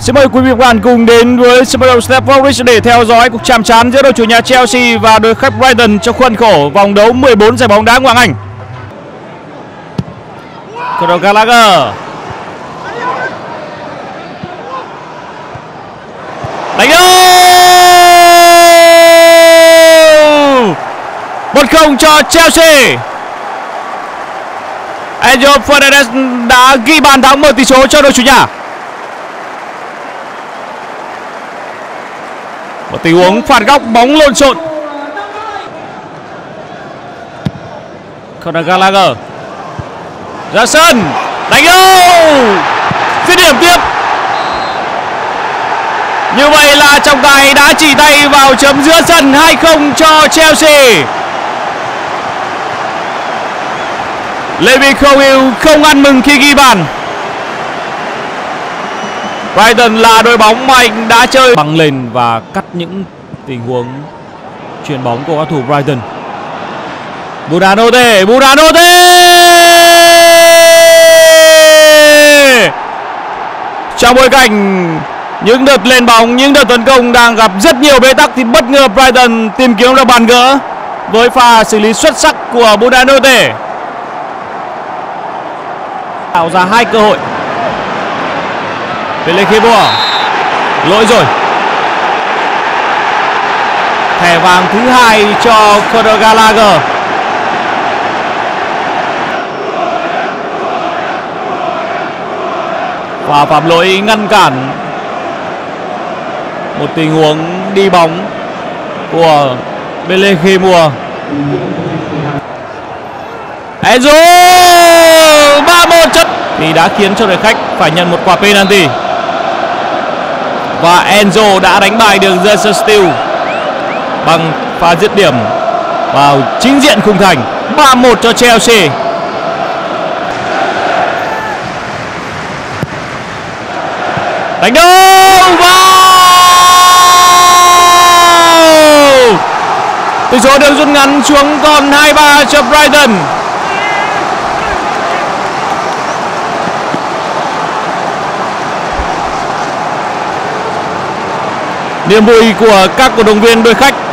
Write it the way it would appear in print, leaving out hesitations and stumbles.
Xin mời quý vị và các bạn cùng đến với sân vận động Stamford Bridge để theo dõi cuộc chạm trán giữa đội chủ nhà Chelsea và đội khách Brighton trong khuôn khổ vòng đấu 14 giải bóng đá Ngoại hạng Anh. Cole Gallagher đánh đâu 1-0 cho Chelsea. Enzo đã ghi bàn thắng mở tỷ số cho đội chủ nhà. Một tình huống phạt góc bóng lộn xộn. Cole Gallagher ra sân đánh đâu, dứt điểm tiếp. Như vậy là trọng tài đã chỉ tay vào chấm giữa sân, 2-0 cho Chelsea. Levy Cowell không ăn mừng khi ghi bàn. Brighton là đội bóng mạnh đã chơi băng lên và cắt những tình huống chuyền bóng của các thủ Brighton. Buongiorno trong bối cảnh những đợt lên bóng, những đợt tấn công đang gặp rất nhiều bế tắc thì bất ngờ Brighton tìm kiếm được bàn gỡ với pha xử lý xuất sắc của Buongiorno, tạo ra hai cơ hội. Bilekibua lỗi rồi. Thẻ vàng thứ hai cho Cole Gallagher. Và phạm lỗi ngăn cản một tình huống đi bóng của Bilekibua. Enzo 3-1 thì đã khiến cho đội khách phải nhận một quả penalty. Và Enzo đã đánh bại được Jason Steele bằng pha dứt điểm vào chính diện khung thành. 3-1 cho Chelsea. Đánh đâu vào. Tỷ số được rút ngắn xuống còn 2-3 cho Brighton. Niềm vui của các cổ động viên đội khách.